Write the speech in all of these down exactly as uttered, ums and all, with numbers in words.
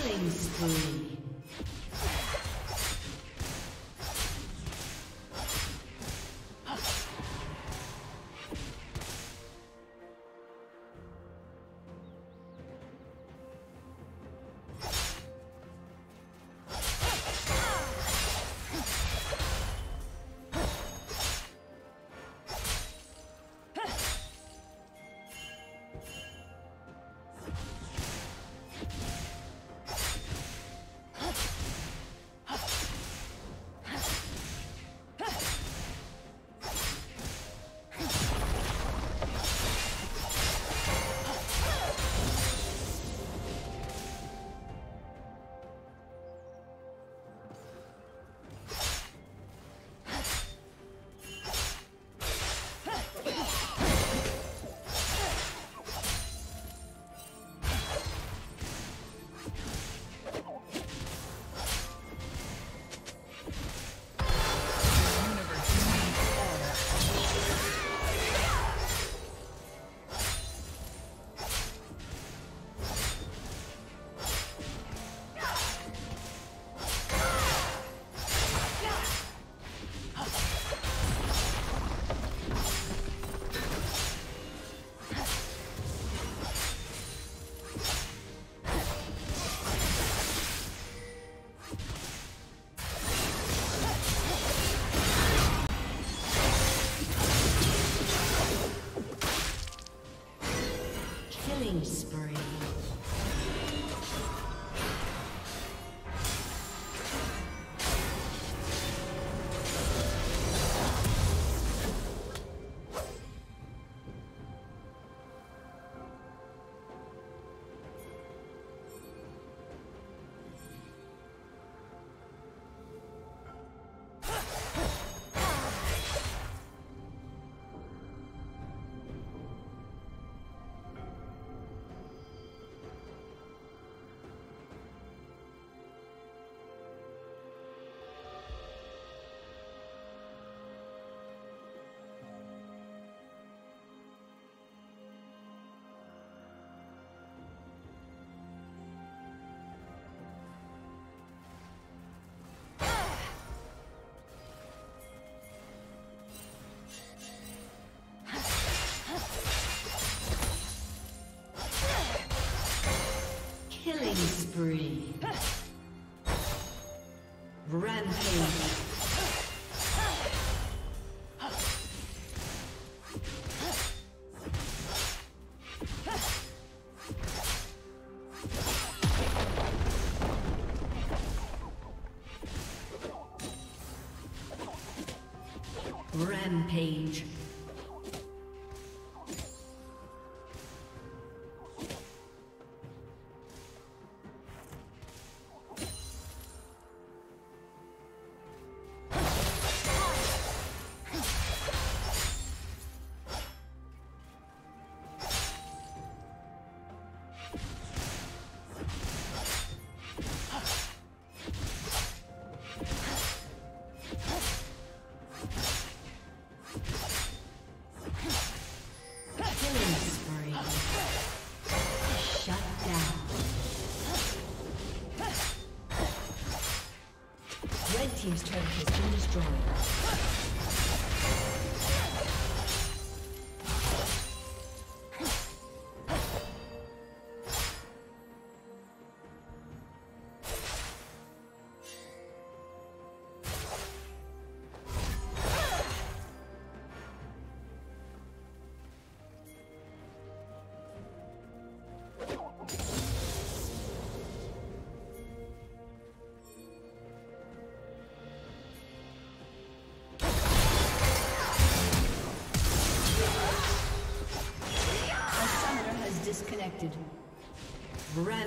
Killing spree. Killing spree. Rampage. Rampage. Team's turret has been destroyed.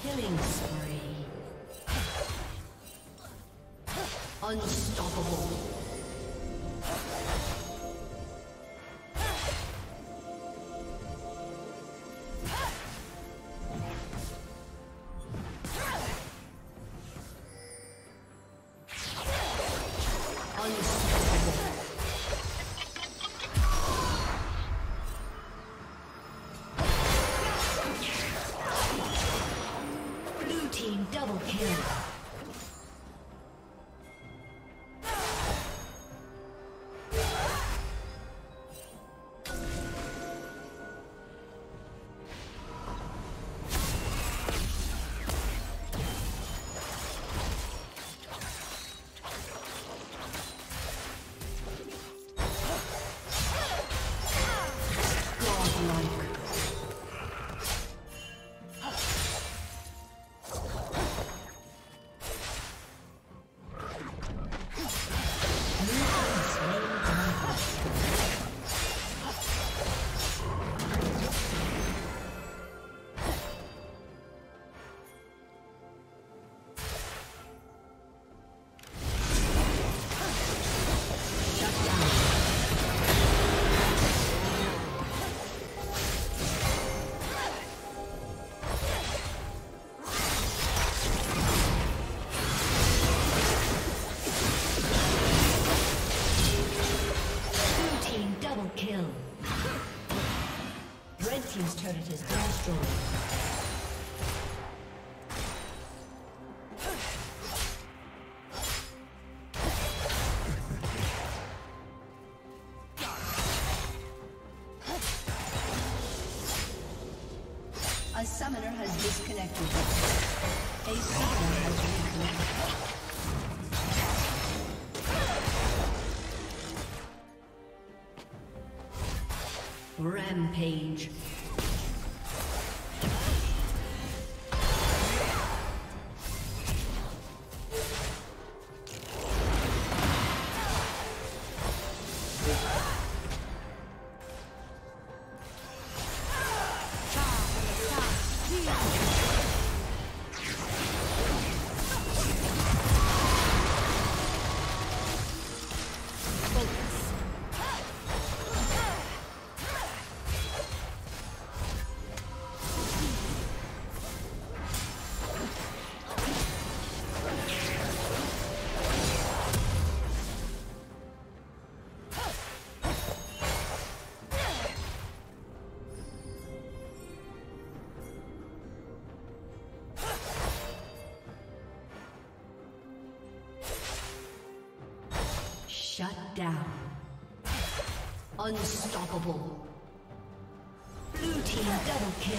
Killing spree. Unstoppable. His turret has been destroyed. Rampage. Shut down. Unstoppable. Blue team double kill.